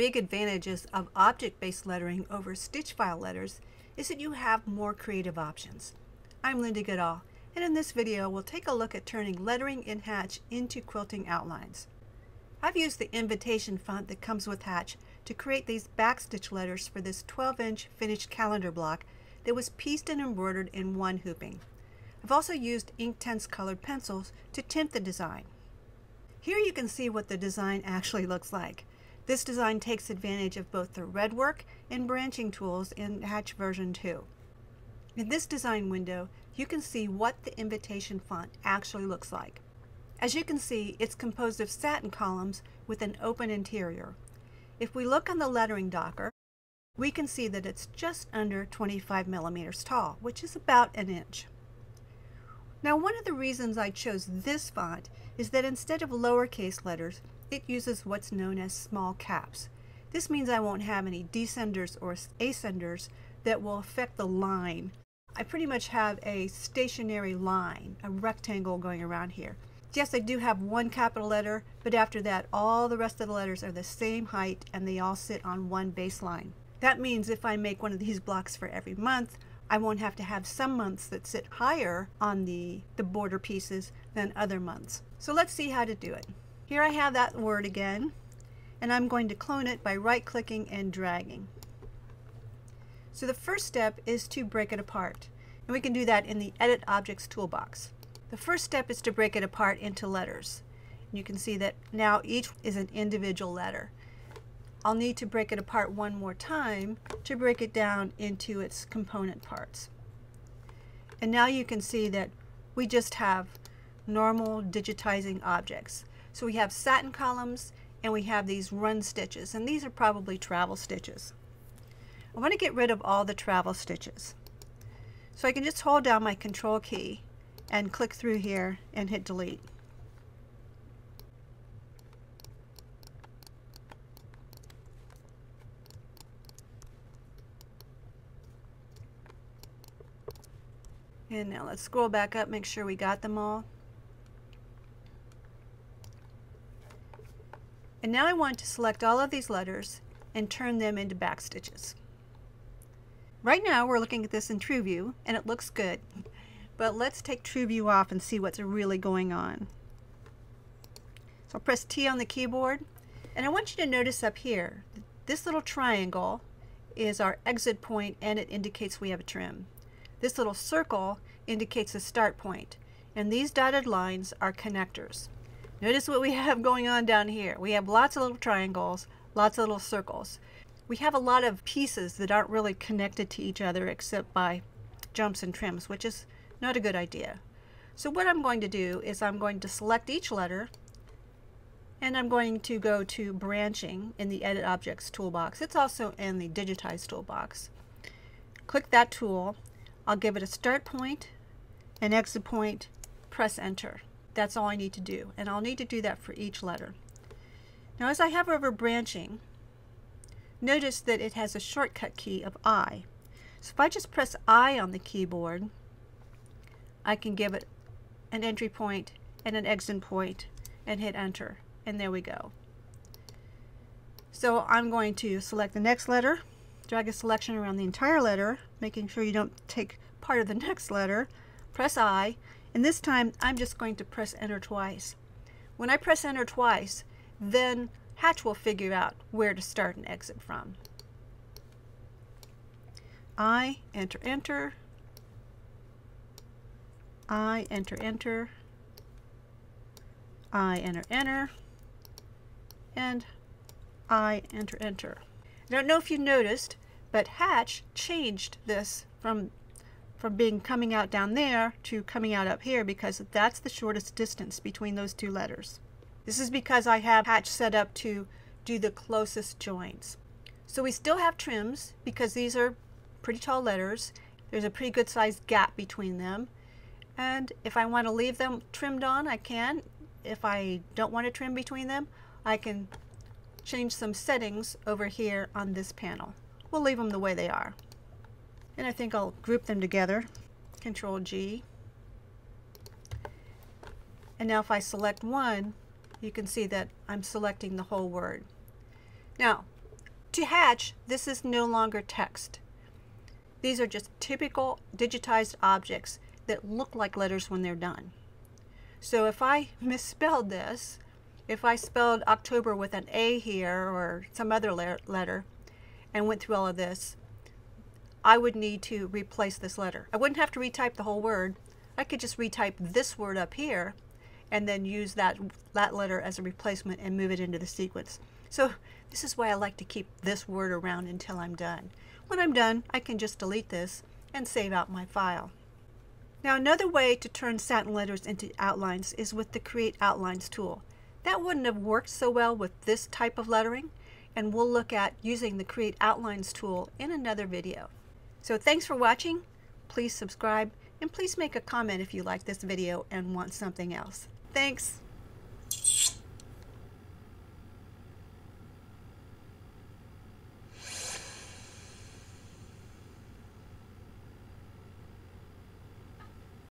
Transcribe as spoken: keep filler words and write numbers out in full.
big advantages of object-based lettering over stitch file letters is that you have more creative options. I'm Linda Goodall, and in this video we'll take a look at turning lettering in Hatch into quilting outlines. I've used the invitation font that comes with Hatch to create these backstitch letters for this twelve inch finished calendar block that was pieced and embroidered in one hooping. I've also used ink-tense colored pencils to tint the design. Here you can see what the design actually looks like. This design takes advantage of both the redwork and branching tools in Hatch version two. In this design window, you can see what the invitation font actually looks like. As you can see, it's composed of satin columns with an open interior. If we look on the lettering docker, we can see that it's just under twenty-five millimeters tall, which is about an inch. Now, one of the reasons I chose this font is that instead of lowercase letters, it uses what's known as small caps. This means I won't have any descenders or ascenders that will affect the line. I pretty much have a stationary line, a rectangle going around here. Yes, I do have one capital letter, but after that all the rest of the letters are the same height and they all sit on one baseline. That means if I make one of these blocks for every month, I won't have to have some months that sit higher on the, the border pieces than other months. So let's see how to do it. Here I have that word again, and I'm going to clone it by right-clicking and dragging. So the first step is to break it apart, and we can do that in the Edit Objects toolbox. The first step is to break it apart into letters. You can see that now each is an individual letter. I'll need to break it apart one more time to break it down into its component parts. And now you can see that we just have normal digitizing objects. So we have satin columns and we have these run stitches, and these are probably travel stitches. I want to get rid of all the travel stitches. So I can just hold down my control key and click through here and hit delete. And now let's scroll back up, make sure we got them all. And now I want to select all of these letters and turn them into backstitches. Right now we're looking at this in TrueView and it looks good, but let's take TrueView off and see what's really going on. So I'll press T on the keyboard, and I want you to notice up here this little triangle is our exit point and it indicates we have a trim. This little circle indicates a start point, and these dotted lines are connectors. Notice what we have going on down here. We have lots of little triangles, lots of little circles. We have a lot of pieces that aren't really connected to each other except by jumps and trims, which is not a good idea. So what I'm going to do is I'm going to select each letter, and I'm going to go to branching in the Edit Objects toolbox. It's also in the Digitize toolbox. Click that tool. I'll give it a start point, an exit point, press enter. That's all I need to do, and I'll need to do that for each letter. Now, as I hover over branching, notice that it has a shortcut key of I. So if I just press I on the keyboard, I can give it an entry point and an exit point and hit enter, and there we go. So I'm going to select the next letter, drag a selection around the entire letter, making sure you don't take part of the next letter, press I, and this time I'm just going to press enter twice. When I press enter twice, then Hatch will figure out where to start and exit from. I, enter, enter. I, enter, enter. I, enter, enter. And I, enter, enter. I don't know if you noticed, but Hatch changed this from, from being coming out down there to coming out up here because that's the shortest distance between those two letters. This is because I have Hatch set up to do the closest joins. So we still have trims because these are pretty tall letters. There's a pretty good sized gap between them. And if I want to leave them trimmed on, I can. If I don't want to trim between them, I can change some settings over here on this panel. We'll leave them the way they are. And I think I'll group them together. Control G. And now if I select one, you can see that I'm selecting the whole word. Now, To Hatch, this is no longer text. These are just typical digitized objects that look like letters when they're done. So if I misspelled this, if I spelled October with an A here or some other letter and went through all of this, I would need to replace this letter. I wouldn't have to retype the whole word. I could just retype this word up here and then use that, that letter as a replacement and move it into the sequence. So this is why I like to keep this word around until I'm done. When I'm done, I can just delete this and save out my file. Now another way to turn satin letters into outlines is with the Create Outlines tool. That wouldn't have worked so well with this type of lettering, and we'll look at using the Create Outlines tool in another video. So thanks for watching. Please subscribe, and please make a comment if you like this video and want something else. Thanks!